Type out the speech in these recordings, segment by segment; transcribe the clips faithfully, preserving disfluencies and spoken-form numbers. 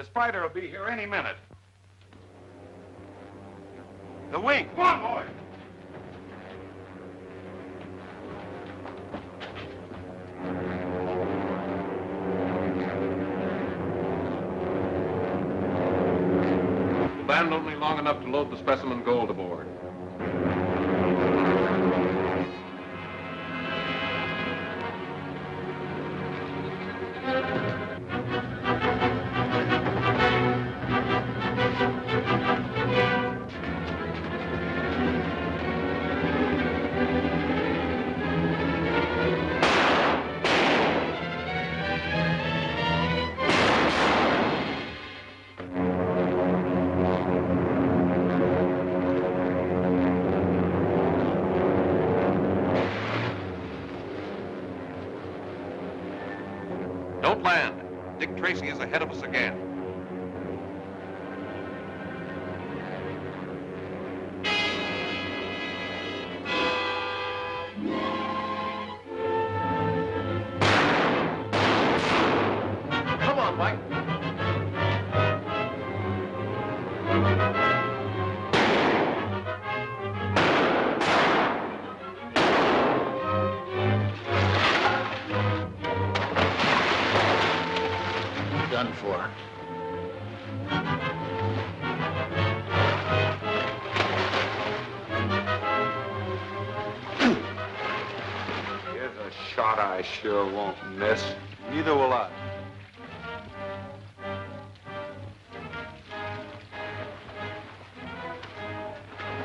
The Spider will be here any minute. The wink. One more. Land only long enough to load the specimen gold aboard. Don't land. Dick Tracy is ahead of us again. Come on, Mike. Done for. Here's a shot I sure won't miss. Neither will I.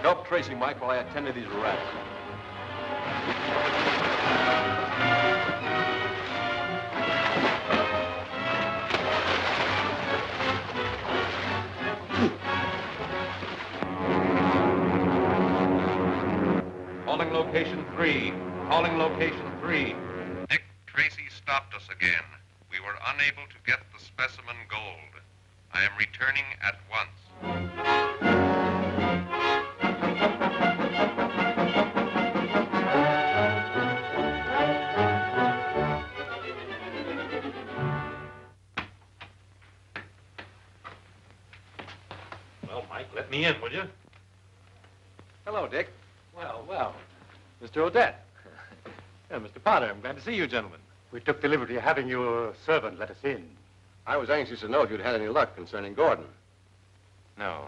Help Tracy, Mike, while I attend to these rats. Calling location three. Calling location three. Dick Tracy stopped us again. We were unable to get the specimen gold. I am returning at once. Well, Mike, let me in, will you? Hello, Dick. Well, well, Mister Odette. Yeah, Mister Potter, I'm glad to see you, gentlemen. We took the liberty of having your servant let us in. I was anxious to know if you'd had any luck concerning Gordon. No.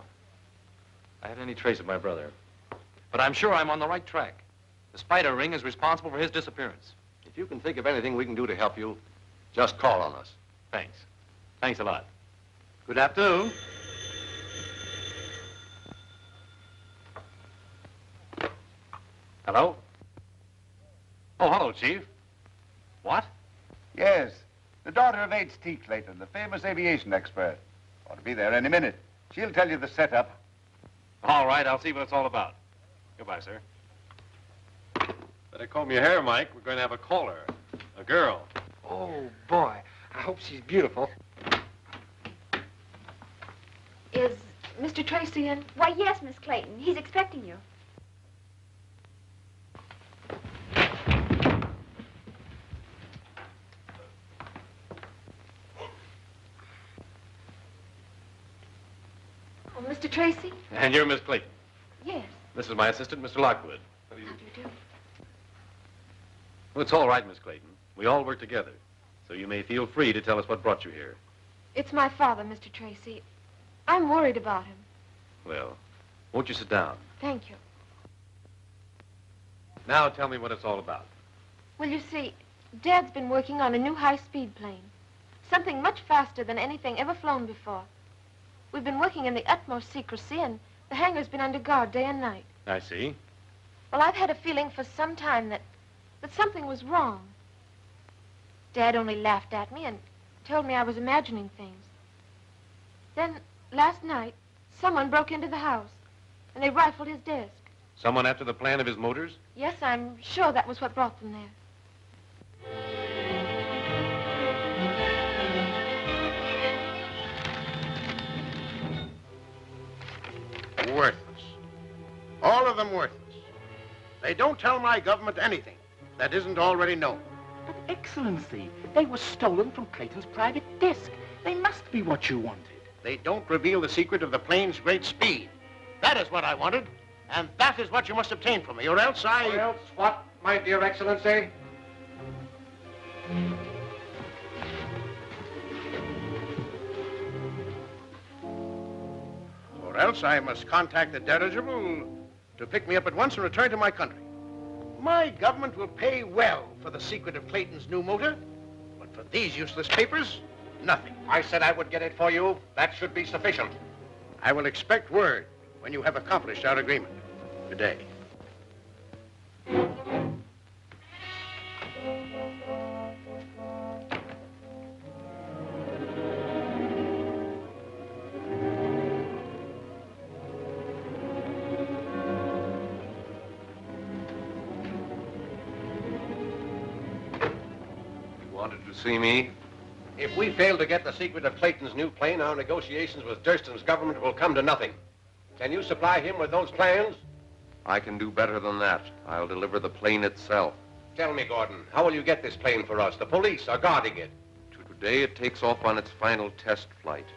I haven't any trace of my brother. But I'm sure I'm on the right track. The Spider Ring is responsible for his disappearance. If you can think of anything we can do to help you, just call on us. Thanks. Thanks a lot. Good afternoon. Hello? Oh, hello, Chief. What? Yes. The daughter of H T Clayton, the famous aviation expert. Ought to be there any minute. She'll tell you the setup. All right, I'll see what it's all about. Goodbye, sir. Better comb your hair, Mike. We're going to have a caller. A girl. Oh, boy. I hope she's beautiful. Is Mister Tracy in? Why, yes, Miss Clayton. He's expecting you. Mister Tracy? And you're Miss Clayton? Yes. This is my assistant, Mister Lockwood. How do you, How do, you do? Well, it's all right, Miss Clayton. We all work together, so you may feel free to tell us what brought you here. It's my father, Mister Tracy. I'm worried about him. Well, won't you sit down? Thank you. Now tell me what it's all about. Well, you see, Dad's been working on a new high-speed plane, something much faster than anything ever flown before. We've been working in the utmost secrecy, and the hangar's been under guard day and night. I see. Well, I've had a feeling for some time that, that something was wrong. Dad only laughed at me and told me I was imagining things. Then, last night, someone broke into the house, and they rifled his desk. Someone after the plan of his motors? Yes, I'm sure that was what brought them there. Worthless. All of them worthless. They don't tell my government anything that isn't already known. But, Excellency, they were stolen from Clayton's private desk. They must be what you wanted. They don't reveal the secret of the plane's great speed. That is what I wanted, and that is what you must obtain from me, or else I... Or else what, my dear Excellency? Or else I must contact the dirigible to pick me up at once and return to my country. My government will pay well for the secret of Clayton's new motor, but for these useless papers, nothing. I said I would get it for you. That should be sufficient. I will expect word when you have accomplished our agreement. Good day. See me? If we fail to get the secret of Clayton's new plane, our negotiations with Durston's government will come to nothing. Can you supply him with those plans? I can do better than that. I'll deliver the plane itself. Tell me, Gordon, how will you get this plane for us? The police are guarding it. Today it takes off on its final test flight.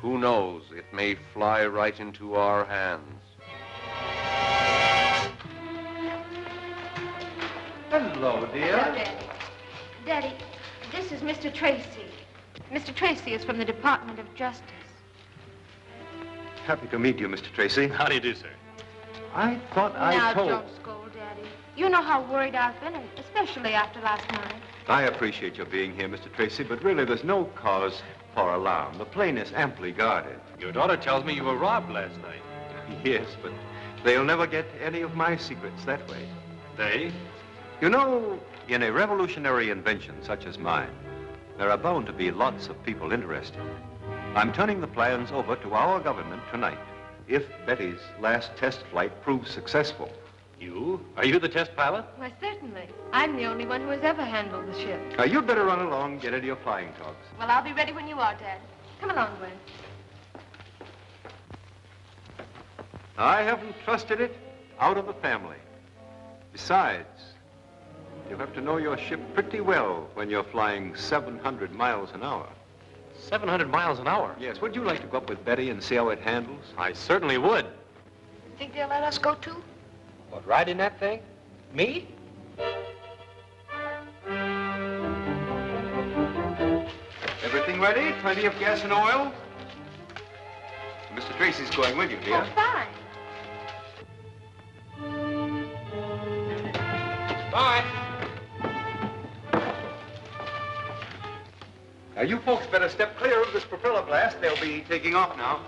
Who knows? It may fly right into our hands. Hello, dear. Hello, Daddy. Daddy. This is Mister Tracy. Mister Tracy is from the Department of Justice. Happy to meet you, Mister Tracy. How do you do, sir? I thought I now told... Now, don't scold, Daddy. You know how worried I've been, especially after last night. I appreciate your being here, Mister Tracy, but really there's no cause for alarm. The plane is amply guarded. Your daughter tells me you were robbed last night. Yes, but they'll never get any of my secrets that way. They? You know... In a revolutionary invention such as mine, there are bound to be lots of people interested. I'm turning the plans over to our government tonight, if Betty's last test flight proves successful. You? Are you the test pilot? Why, certainly. I'm the only one who has ever handled the ship. Now, you'd better run along and get into your flying talks. Well, I'll be ready when you are, Dad. Come along, Gwen. I haven't trusted it out of the family. Besides, you have to know your ship pretty well when you're flying seven hundred miles an hour. seven hundred miles an hour? Yes. Would you like to go up with Betty and see how it handles? I certainly would. You think they'll let us go, too? What, ride in that thing? Me? Everything ready? Plenty of gas and oil? Mister Tracy's going with you, dear. Oh, fine. Bye. Now, you folks better step clear of this propeller blast. They'll be taking off now.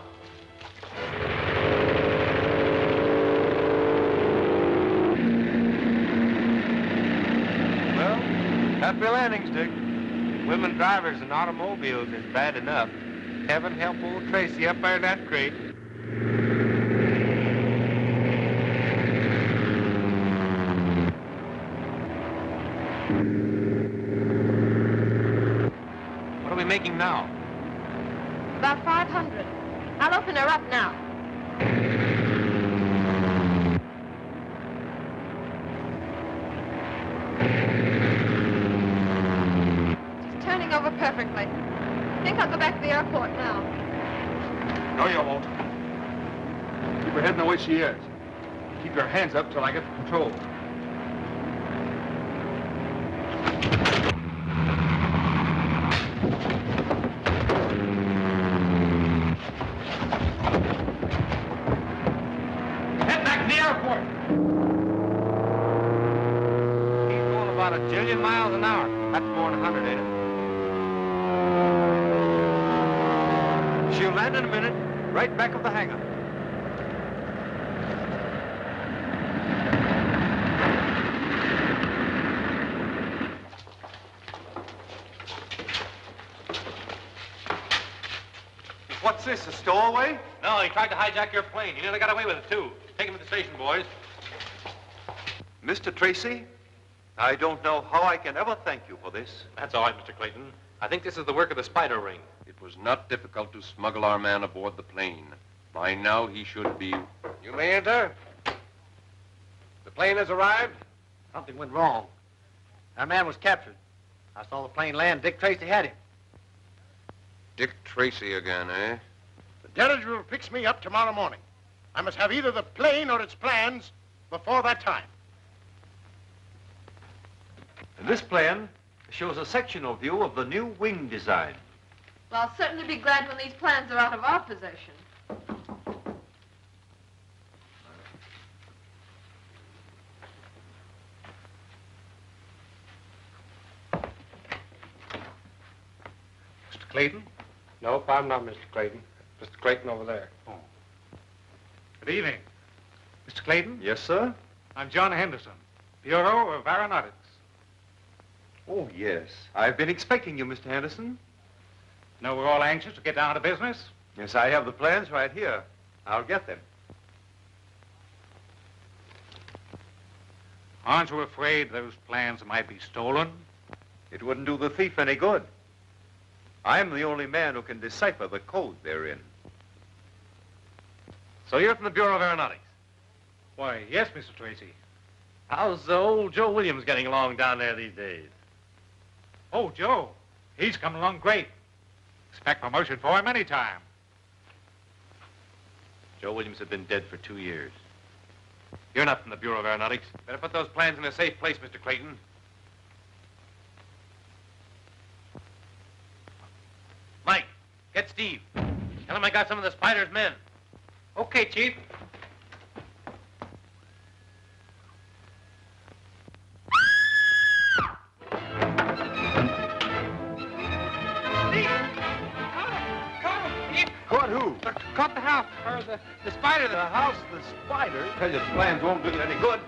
Well, happy landings, Dick. Women drivers in automobiles is bad enough. Heaven help old Tracy up there in that crate. Making now? About five hundred. I'll open her up now. She's turning over perfectly. I think I'll go back to the airport now. No, you won't. Keep her head in the way she is. Keep your hands up till I get the control. Back of the hangar. What's this, a stowaway? No, he tried to hijack your plane. He nearly got away with it, too. Take him to the station, boys. Mister Tracy, I don't know how I can ever thank you for this. That's all right, Mister Clayton. I think this is the work of the Spider Ring. It was not difficult to smuggle our man aboard the plane. By now, he should be... You may enter. The plane has arrived. Something went wrong. Our man was captured. I saw the plane land. Dick Tracy had him. Dick Tracy again, eh? Derridge will fix me up tomorrow morning. I must have either the plane or its plans before that time. This plan shows a sectional view of the new wing design. Well, I'll certainly be glad when these plans are out of our possession. Mister Clayton? No, I'm not Mister Clayton. Mister Clayton over there. Oh. Good evening. Mister Clayton? Yes, sir? I'm John Henderson, Bureau of Aeronautics. Oh, yes. I've been expecting you, Mister Henderson. No, we're all anxious to get down to business. Yes, I have the plans right here. I'll get them. Aren't you afraid those plans might be stolen? It wouldn't do the thief any good. I'm the only man who can decipher the code they're in. So you're from the Bureau of Aeronautics? Why, yes, Mister Tracy. How's uh, old Joe Williams getting along down there these days? Oh, Joe, he's coming along great. Expect promotion for him any time. Joe Williams had been dead for two years. You're not from the Bureau of Aeronautics. Better put those plans in a safe place, Mister Clayton. Mike, get Steve. Tell him I got some of the Spider's men. Okay, Chief. Caught the house, or the, the spider. The house, the spider? Tell you, the plans won't do you any good.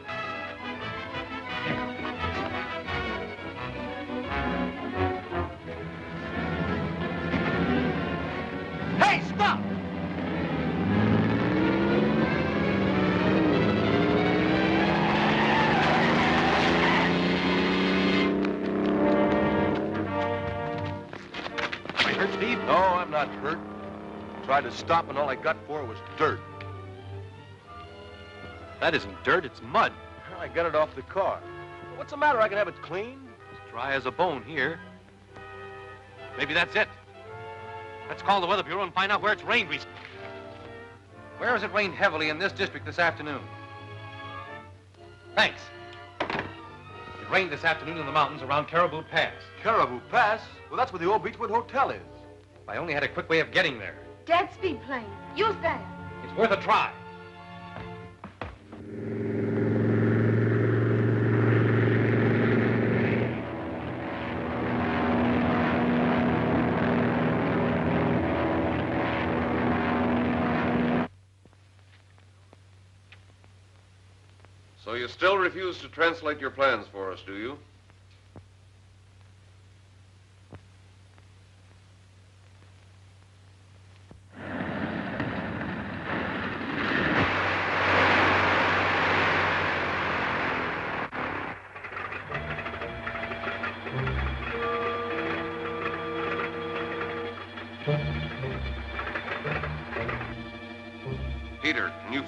Hey, stop! Am I hurt, Steve? No, I'm not hurt. Tried to stop and all I got for it was dirt. That isn't dirt, it's mud. Well, I got it off the car. What's the matter? I can have it clean. It's dry as a bone here. Maybe that's it. Let's call the Weather Bureau and find out where it's rained recently. Where has it rained heavily in this district this afternoon? Thanks. It rained this afternoon in the mountains around Caribou Pass. Caribou Pass? Well, that's where the old Beechwood Hotel is. If I only had a quick way of getting there. Dead speed plane. Use that. It's worth a try. So you still refuse to translate your plans for us, do you?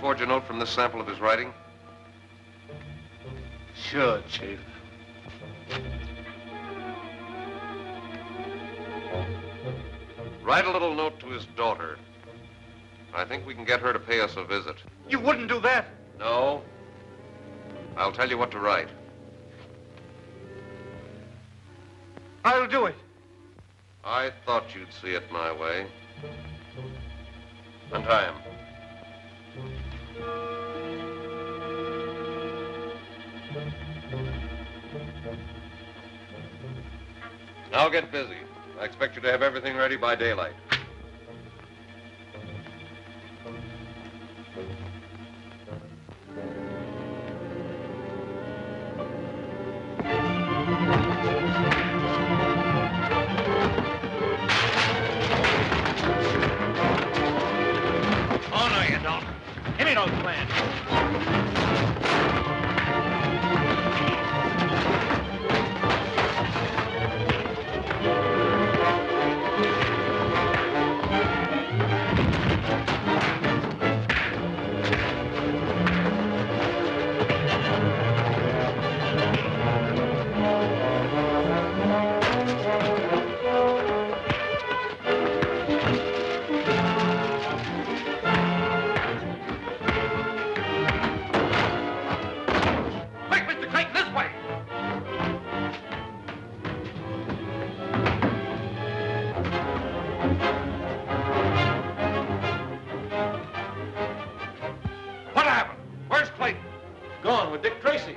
Forge a note from this sample of his writing? Sure, Chief. Write a little note to his daughter. I think we can get her to pay us a visit. You wouldn't do that? No. I'll tell you what to write. I'll do it. I thought you'd see it my way. And I am. Now get busy. I expect you to have everything ready by daylight. Oh, no, you don't. Give me those plans. on with Dick Tracy.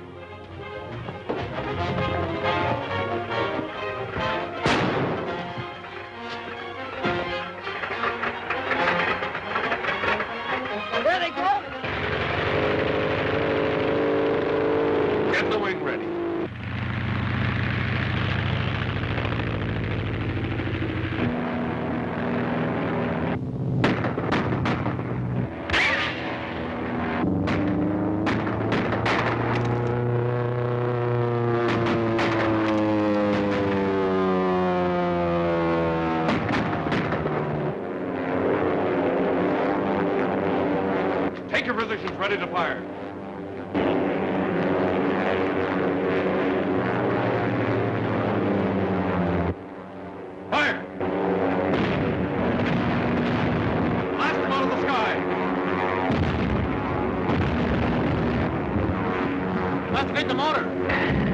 There they go. Get the wing ready. Ready to fire. Fire! Blast them out of the sky! Let's get the motor!